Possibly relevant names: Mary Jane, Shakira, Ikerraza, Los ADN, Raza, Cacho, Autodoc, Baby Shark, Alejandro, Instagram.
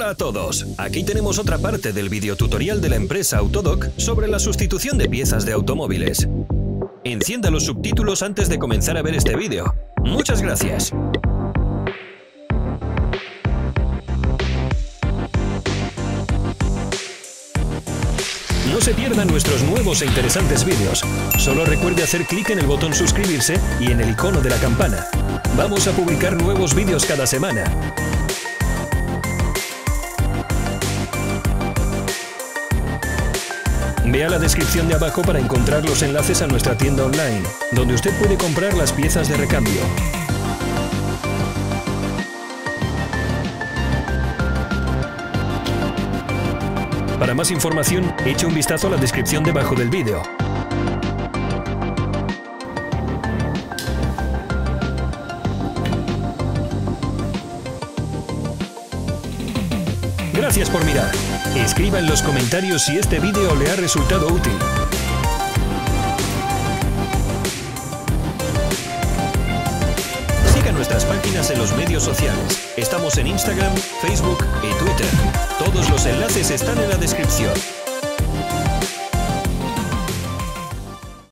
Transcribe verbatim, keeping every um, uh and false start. Hola a todos, aquí tenemos otra parte del videotutorial de la empresa Autodoc sobre la sustitución de piezas de automóviles. Encienda los subtítulos antes de comenzar a ver este vídeo. Muchas gracias. No se pierdan nuestros nuevos e interesantes vídeos. Solo recuerde hacer clic en el botón suscribirse y en el icono de la campana. Vamos a publicar nuevos vídeos cada semana. Vea la descripción de abajo para encontrar los enlaces a nuestra tienda online, donde usted puede comprar las piezas de recambio. Para más información, eche un vistazo a la descripción debajo del vídeo. Gracias por mirar. Escriba en los comentarios si este vídeo le ha resultado útil. Siga nuestras páginas en los medios sociales. Estamos en Instagram, Facebook y Twitter. Todos los enlaces están en la descripción.